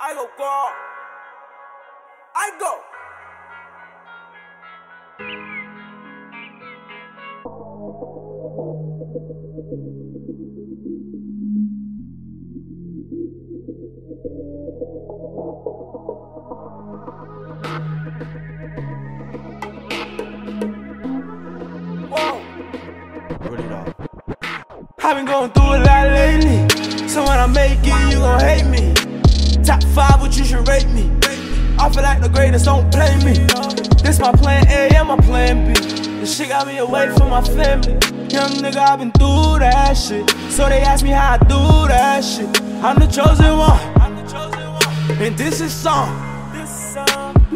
I go, girl. I go. I've been going through a lot lately, so when I make it, you gon' hate me. Top 5, but you should rate me. I feel like the greatest, don't blame me. This my plan A and my plan B. This shit got me away from my family. Young nigga, I've been through that shit, so they ask me how I do that shit. I'm the chosen one, and this is song.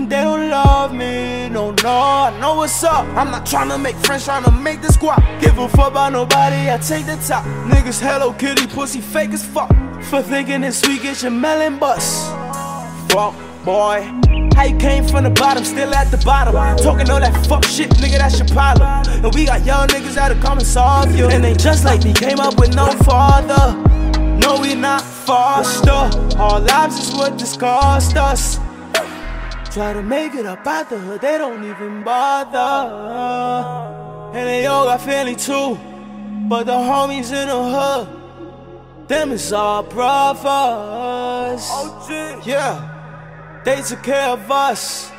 They don't love me, no, I know what's up. I'm not tryna make friends, tryna make the squad. Give a fuck about nobody, I take the top. Niggas Hello Kitty, pussy fake as fuck. For thinking it's sweet, get your melon bust. Fuck, boy. I came from the bottom, still at the bottom. Talking all that fuck shit, nigga, that's your problem. And we got young niggas that'll come and solve you. And they just like me, came up with no father. No, we not foster. Our lives is what this cost us. Try to make it up out the hood, they don't even bother. And they all got family too, but the homies in the hood, them is our brothers. Yeah, they took care of us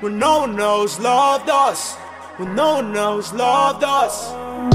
when no one else loved us. When no one else loved us.